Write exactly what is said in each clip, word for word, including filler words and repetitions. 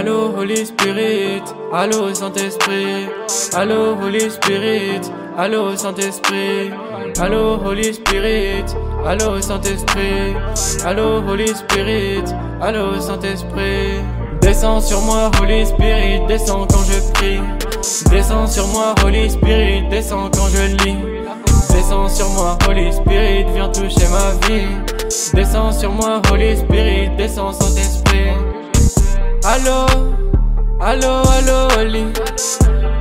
Allô Holy Spirit, allô Saint-Esprit, allô Holy Spirit, allô Saint-Esprit, allô Holy Spirit, allô Saint-Esprit, allô Holy Spirit, allô Saint-Esprit. Descends sur moi Holy Spirit, descends quand je prie. Descends sur moi Holy Spirit, descends quand je lis. Descends sur moi Holy Spirit, viens toucher ma vie. Descends sur moi Holy Spirit, descends Saint-Esprit. Allô, allô, allô Holy.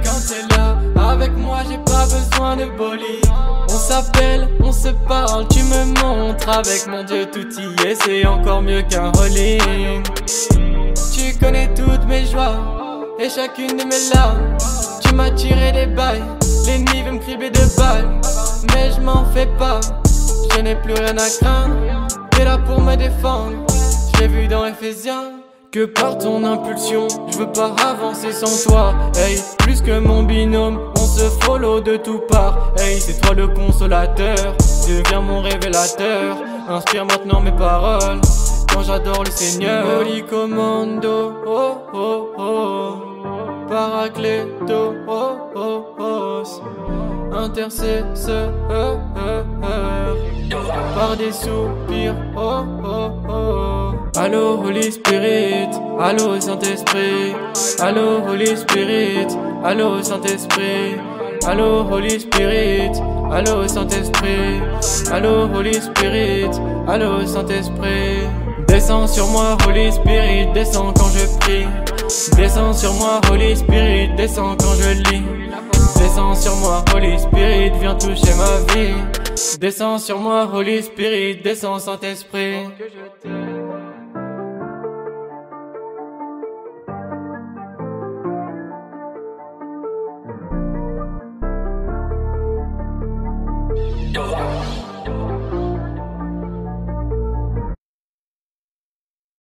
Quand t'es là avec moi j'ai pas besoin de boli. On s'appelle, on se parle, tu me montres. Avec mon Dieu tout y est, c'est encore mieux qu'un Holy. Tu connais toutes mes joies et chacune de mes larmes. Tu m'as tiré des bails, l'ennemi veut me criber de balles. Mais je m'en fais pas, je n'ai plus rien à craindre. T'es là pour me défendre, j'ai vu dans Éphésiens que par ton impulsion, je veux pas avancer sans toi. Hey, plus que mon binôme, on se follow de tout part. Hey, c'est toi le consolateur, deviens mon révélateur. Inspire maintenant mes paroles, quand j'adore le Seigneur. Holy commando, oh oh oh, Paracleto, oh oh oh, intercesseur, par des soupirs, oh oh oh. Allô Holy Spirit, allô Saint-Esprit, allô Holy Spirit, allô Saint-Esprit, allô Holy Spirit, allô Saint-Esprit, allô Holy Spirit, allô Saint-Esprit. Descends sur moi Holy Spirit, descends quand je prie. Descends sur moi Holy Spirit, descends quand je lis. Descends sur moi Holy Spirit, viens toucher ma vie. Descends sur moi Holy Spirit, descends Saint-Esprit.